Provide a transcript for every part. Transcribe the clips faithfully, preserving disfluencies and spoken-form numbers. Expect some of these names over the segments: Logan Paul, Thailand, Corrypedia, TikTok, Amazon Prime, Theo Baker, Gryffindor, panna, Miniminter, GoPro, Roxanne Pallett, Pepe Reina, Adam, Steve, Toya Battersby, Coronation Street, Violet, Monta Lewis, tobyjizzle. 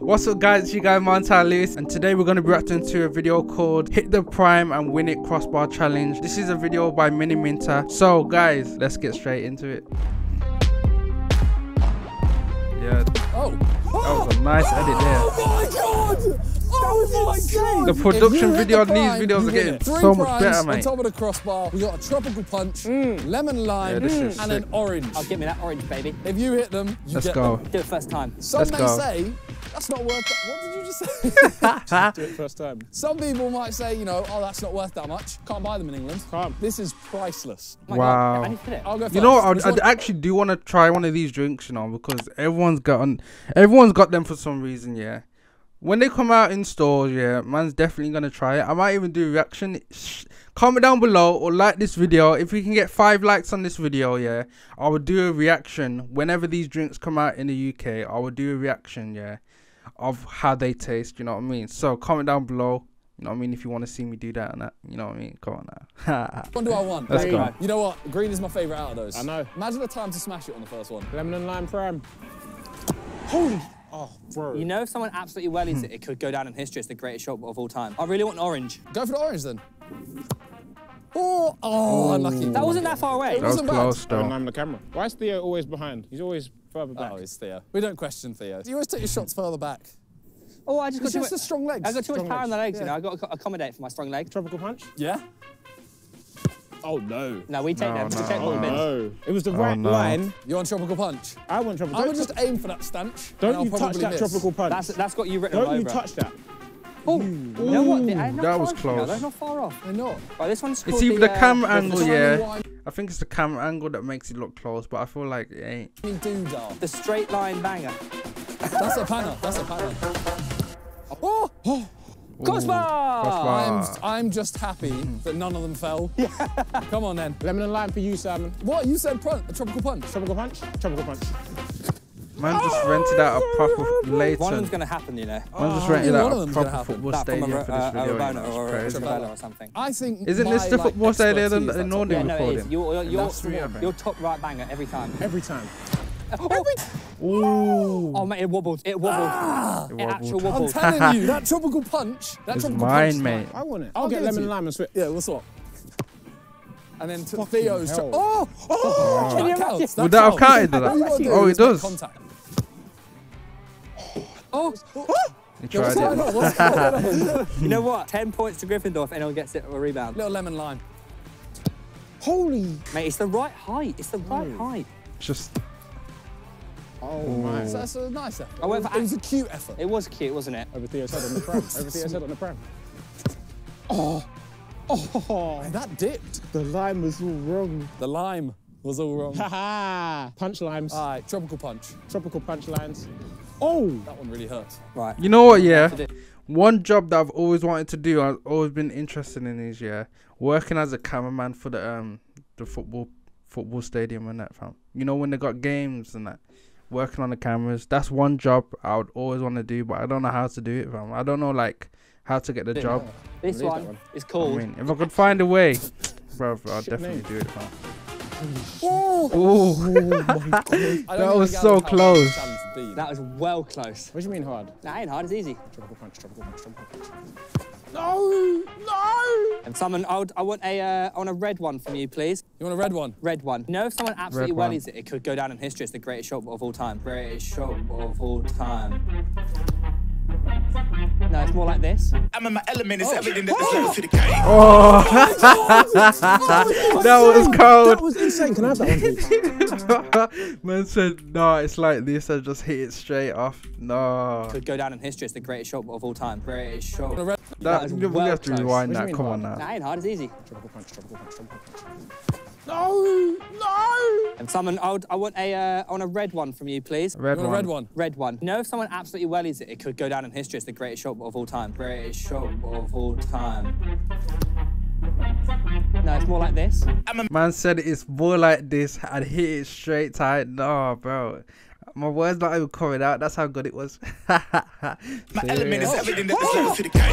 What's up guys, it's you guys Monta Lewis, and today we're going to be reacting to a video called Hit the Prime and Win It Crossbar Challenge. This is a video by Miniminter. So guys, let's get straight into it. Yeah. Oh, that was a nice oh, edit there. Oh my god! Oh my god! The production video the prime, on these videos are getting so much better, mate. On top of the crossbar, we got a tropical punch, mm. lemon lime, yeah, mm. and an orange. I'll give me that orange, baby. If you hit them, you Let's get go. Them. Do it first time. Some Let's may go. say that's not worth. What did you just say? Do it first time. Some people might say, you know, oh, that's not worth that much. Can't buy them in England. Can't. This is priceless. Oh wow. God. I need to hit it. I'll go first. You know, I, I actually do want to try one of these drinks, you know, because everyone's got on everyone's got them for some reason. Yeah, when they come out in stores, yeah, man's definitely gonna try it. I might even do a reaction. Shh. Comment down below or like this video. If we can get five likes on this video, yeah, I will do a reaction whenever these drinks come out in the U K. I will do a reaction, yeah, of how they taste, you know what I mean? So comment down below, you know what I mean, if you want to see me do that and that, you know what I mean? Come on now. One do I want? Let's go. You know what, green is my favourite out of those. I know. Imagine the time to smash it on the first one. Lemon and lime prime. Holy, oh, bro. You know if someone absolutely wellies it, it could go down in history as the greatest shot of all time. I really want an orange. Go for the orange then. Oh, oh, unlucky. That wasn't that far away. It wasn't bad. And I'm the camera. Why is Theo always behind? He's always further back. Oh, it's Theo. We don't question Theo. You always take your shots further back. Oh, I just got too much. Just strong legs. I got too much power in the legs, you know. I got to accommodate for my strong leg. Tropical punch. Yeah. Oh no! No, we take no, that. No, we take oh, no. It was the right oh, no. line. You want tropical punch? I want tropical. I would just aim for that stanch. Don't you touch that miss. tropical punch? That's that's got you written all over. Don't you touch that? Oh, you know what? That was close. Now. They're not far off. They're not. Right, this one's. It's either the, the camera uh, angle, yeah. Wine. I think it's the camera angle that makes it look close, but I feel like it ain't. Doodah. The straight line banger. That's a panna. That's a panna. Oh. oh. Crossbar! Crossbar. I'm, I'm just happy that none of them fell. Yeah. Come on then. Lemon and lime for you, Simon. What? You said pr a tropical punch. Tropical punch? Tropical punch. Man oh, just rented out a proper later. One of them's going to happen, you know. Oh. Man just rented yeah, out a proper football stadium for this video. Or something. I think Isn't this the football stadium that they normally record in? You're top right banger every time. Every time. Oh. Ooh. Oh mate, it wobbled. It wobbled. Ah, it, it actual wobbled. I'm telling you, that tropical punch. That it's tropical mine, punch. mate. I want it. I'll, I'll get lemon and lime and switch. Yeah, what's up? And then to Theo's. Oh, oh! oh. Can you imagine? That Would that have counted that? Oh, it does. Contact. Oh. oh. You tried it. You know what? Ten points to Gryffindor if anyone gets it or a rebound. Little lemon lime. Holy. Mate, it's the right height. It's the right oh. height. Just. Oh, oh my. So that's a nice effort. Oh, it, was, it was a cute effort. It was cute, wasn't it? Over Theo's head on the pram. Over Theo's head on the pram. Oh. Oh. Man, that dipped. The lime was all wrong. The lime was all wrong. Ha ha. Punch limes. All right, tropical punch. Tropical punch lines. Oh. That one really hurt. Right. You know what, yeah? One job that I've always wanted to do, I've always been interested in is, yeah, working as a cameraman for the um the football football stadium and that, fam. You know, when they got games and that. Working on the cameras, that's one job I would always want to do, but I don't know how to do it, fam. I don't know like how to get the job. This one, one is called. I mean, if I could find a way, bro, bro I'd Shit definitely me. do it, fam. Oh, oh my God. That was so close. That was well close. What do you mean hard? That nah, ain't hard. It's easy. Tropical punch. Tropical punch. Tropical punch. No, no! And someone, I, would, I want a, uh, I want a red one from you, please. You want a red one? Red one. You know if someone absolutely wellies it, it could go down in history as the greatest shot of all time. Greatest shot of all time. No, it's more like this. I'm in my element. It's oh. everything that deserves to the game. Oh! That was cold. That was insane. Can I have that one, please? Man said, no, it's like this. I just hit it straight off. No. Could go down in history as the greatest shot of all time. Greatest shot. That, that we well have to rewind that. Come hard? on now. That ain't hard. It's easy. Trouble punch, trouble punch, trouble punch. No, no! And someone, I, would, I want a, uh, I want a red one from you, please. Red you one. Red one. Red one. You know if someone absolutely wellies it, it could go down in history as the greatest shot of all time. Greatest shot of all time. No, it's more like this. Man said it's more like this. I'd hit it straight tight. No, bro. My words not even coming out. That's how good it was. My element is everything that deserves to the game.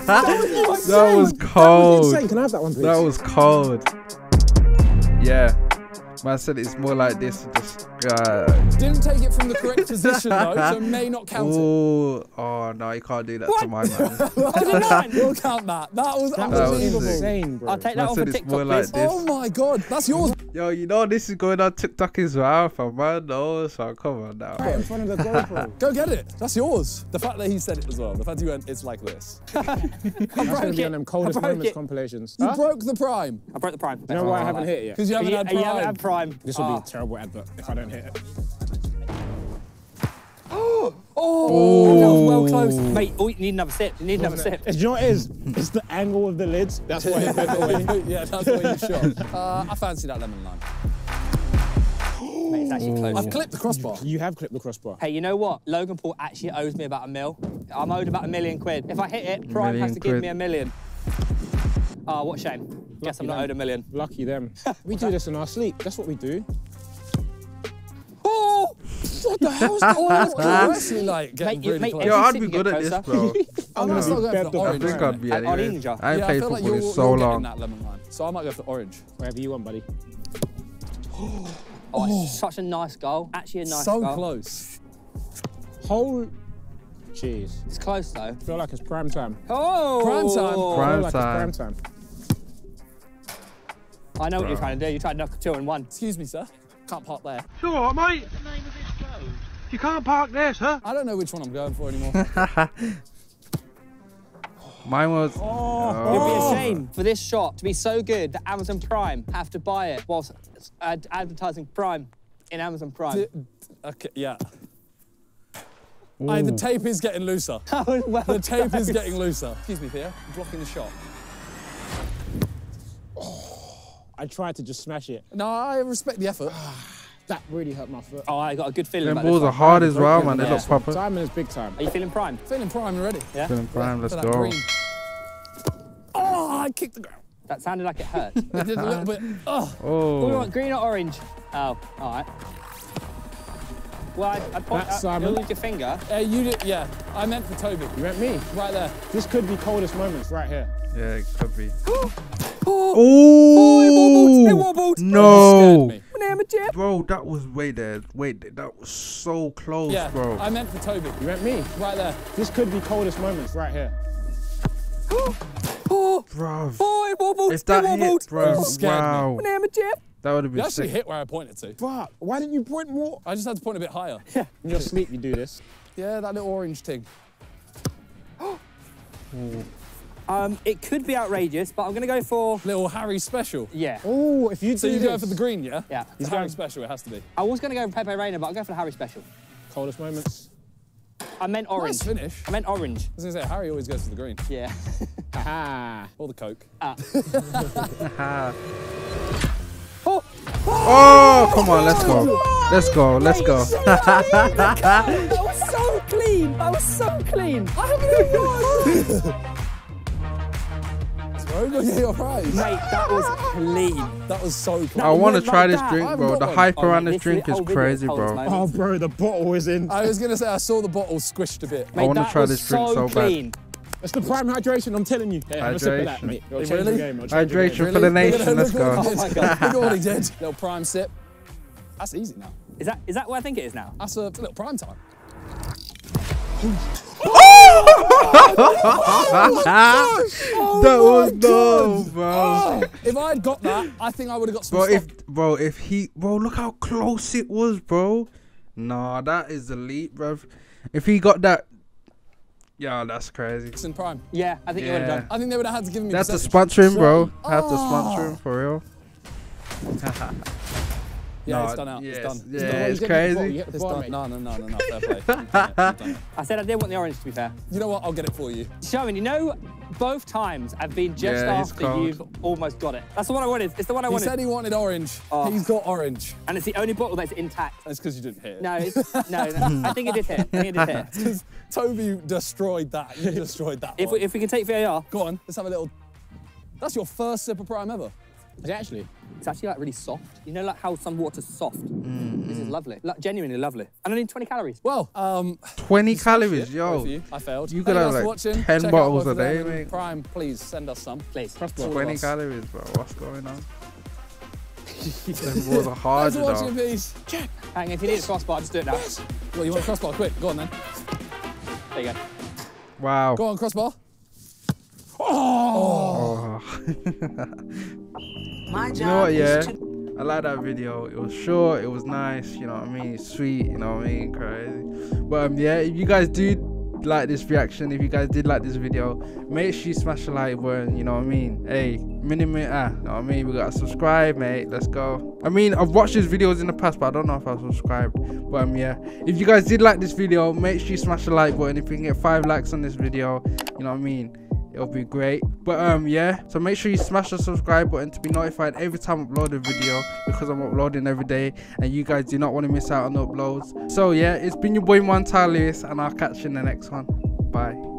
That was cold. That was, Can I have that one, please? That was cold. Yeah. Man said it's more like this. Just God. Didn't take it from the correct position though, so it may not count. Ooh. It. Oh no, you can't do that what? to my man. Well, we'll count that. That was that unbelievable. Was insane, bro. I'll take that I off of TikTok. Like oh my god, that's yours. Yo, you know this is going on TikTok as well for man though, so come on now. Right in front of the GoPro. Go get it. That's yours. The fact that he said it as well. The fact he went, it's like this. I that's gonna be on them coldest moments it. compilations. You huh? broke the prime. I broke the prime. You know why I haven't hit it yet? Because you haven't had prime. You haven't had prime. This will be a terrible advert if I don't hit it. Oh! Oh, that was well close. Mate, oh, you need another sip. You need Wasn't another it? sip. You know what it is? It's the angle of the lids. That's why you broke away. Yeah, that's why you shot. Uh, I fancy that lemon lime. Mate, it's actually close. I've clipped the crossbar. You have clipped the crossbar. Hey, you know what? Logan Paul actually owes me about a mil. I'm owed about a million quid. If I hit it, Prime has to quid. give me a million. Oh, what a shame. Lucky Guess I'm not them. owed a million. Lucky them. We do this in our sleep. That's what we do. What the hell is that? What's the wrestling like? Getting mate, really mate, yo, I'd be good at this, bro. I'm no, not going for the orange. I think I'd be anyway. Orange. I ain't yeah, played I football like you're, in you're so long. That lemon line, so I might go for orange. Wherever you want, buddy. oh, oh, it's such a nice goal. Actually, a nice so goal. So close. Whole. Jeez. It's close though. I feel like it's prime time. Oh. Prime time. Prime like time. It's prime time. I know bro. what you're trying to do. You're trying to knock two and one. Excuse me, sir. Can't park there. It's all right, mate. What's the name of this road? You can't park there, sir. I don't know which one I'm going for anymore. Mine was... Oh. Oh. It would be a shame for this shot to be so good that Amazon Prime have to buy it whilst uh, advertising Prime in Amazon Prime. D okay, yeah. I, the tape is getting looser. well the tape close. is getting looser. Excuse me, Theo. I'm blocking the shot. I tried to just smash it. No, I respect the effort. That really hurt my foot. Oh, I got a good feeling Them about balls this. balls are hard as well, man. They yeah. look proper. Diamond is big time. Are you feeling prime? Feeling prime already. Yeah? Feeling prime, let's go. Green. Oh, I kicked the ground. That sounded like it hurt. It did a little bit. Oh. oh. We want green or orange? Oh, all right. Well, I'd, I'd point That's out, your finger. Uh, you did, yeah. I meant for Toby. You meant me? Right there. This could be coldest moments right here. Yeah, it could be. Oh, oh, it wobbled. It wobbled. No. Bro, that was way there. Wait, that was so close, yeah, bro. I meant for Toby. You meant me? Right there. This could be coldest moments right here. Oh, oh, bro. Oh, it wobbled. It's that it wobbled. Hit, bro. Oh, wow. Me. That would have been you actually sick. hit where I pointed to. Bro, why didn't you point more? I just had to point a bit higher. Yeah. In your sleep, you do this. Yeah, that little orange thing. Oh. Oh. Um, it could be outrageous, but I'm going to go for... Little Harry Special? Yeah. Oh, if you do So you this. go for the green, yeah? Yeah. It's Harry going... Special, it has to be. I was going to go for Pepe Reina, but I'll go for the Harry Special. Coldest moments. I meant orange. Nice finish. I meant orange. I was going to say, Harry always goes for the green. Yeah. Aha. Or the Coke. Ah. Aha. Oh. Oh, oh, come on, let's go. Oh, let's go, let's go. That was so clean. That was so clean. I haven't even gone. Your prize. Mate, that was clean. That was so clean. I want to try like this that. drink, bro. The hype one. around oh, this drink is crazy, bro. Moments. Oh, bro, the bottle is in. I was going to say, I saw the bottle squished a bit. Mate, I want to try this drink so, so bad. It's the prime hydration, I'm telling you. Yeah, hydration. That, mate. Really? The game. Hydration the game. for the nation, really? let's go. Oh, my God. Look at what he did. Little prime sip. That's easy now. Is that is that what I think it is now? That's a little prime time. Oh, oh that was dumb, bro. Oh, if I had got that, I think I would have got some bro, if, bro, if he... Bro, look how close it was, bro. Nah, that is elite, bro. If he got that... Yeah, that's crazy. It's in prime. Yeah, I think yeah. would have done. I think they would have had to give me... That's to sponsor him, bro. Oh. Have to sponsor him, for real. Yeah, no, it's done out. Yes. It's done. Yeah, it's, done. it's crazy. It's done. No, no, no, no, no. Fair play. Fair play. I said I did want the orange, to be fair. You know what? I'll get it for you. Showing, you know, both times I've been just yeah, after you've almost got it. That's the one I wanted. It's the one I he wanted. He said he wanted orange. Oh. He's got orange. And it's the only bottle that's intact. That's because you didn't hit it. No, it's, no, no. I think it did hit. I think it did hit. Toby destroyed that. You destroyed that. If, we, if we can take V A R. Go on. Let's have a little. That's your first sip of prime ever. Is it actually? It's actually like really soft. You know like how some water's soft? Mm. This is lovely. Like genuinely lovely. And only twenty calories. Well, um... twenty calories, yo. You. I failed. You got like watching. ten bottles a day, mate. Prime, please send us some. Please. twenty calories, bro. What's going on? Them wars are hard though. Watching these. Check. Hang on, if you need a crossbar, just do it now. Yes. Well, you want a crossbar? Quick, go on then. There you go. Wow. Go on, crossbar. Oh. My job. You know what? Yeah. I like that video. It was short. It was nice. You know what I mean? Sweet. You know what I mean? Crazy. But um, yeah, if you guys do like this reaction, if you guys did like this video, make sure you smash the like button. You know what I mean? Hey, Miniminter. You know what I mean? We gotta subscribe, mate. Let's go. I mean, I've watched his videos in the past, but I don't know if I subscribed. But um, yeah, if you guys did like this video, make sure you smash the like button. If we can get five likes on this video, you know what I mean? It'll be great. But um yeah, so make sure you smash the subscribe button to be notified every time I upload a video, because I'm uploading every day and you guys do not want to miss out on the uploads. So yeah, it's been your boy Montalis, and I'll catch you in the next one. Bye.